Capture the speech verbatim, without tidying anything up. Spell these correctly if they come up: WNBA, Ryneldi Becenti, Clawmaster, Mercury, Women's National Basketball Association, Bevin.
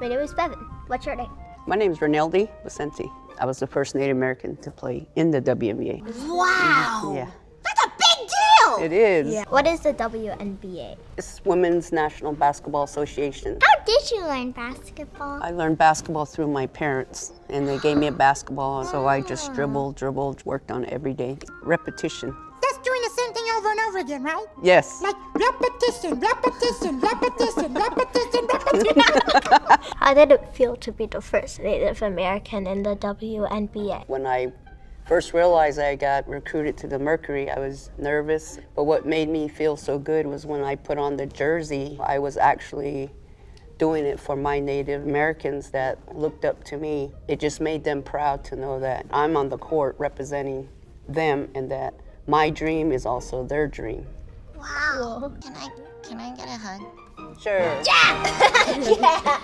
My name is Bevin. What's your name? My name is Ryneldi Becenti. I was the first Native American to play in the W N B A. Wow! Yeah. That's a big deal! It is. Yeah. What is the W N B A? It's Women's National Basketball Association. How did you learn basketball? I learned basketball through my parents, and they gave me a basketball, so I just dribbled, dribbled, worked on it every day. Repetition. That's doing the same thing over and over again, right? Yes. Like repetition, repetition, repetition, repetition, repetition. How did it feel to be the first Native American in the W N B A? When I first realized I got recruited to the Mercury, I was nervous. But what made me feel so good was when I put on the jersey, I was actually doing it for my Native Americans that looked up to me. It just made them proud to know that I'm on the court representing them and that my dream is also their dream. Wow. Can I, can I get a hug? Sure. Yeah! Yeah!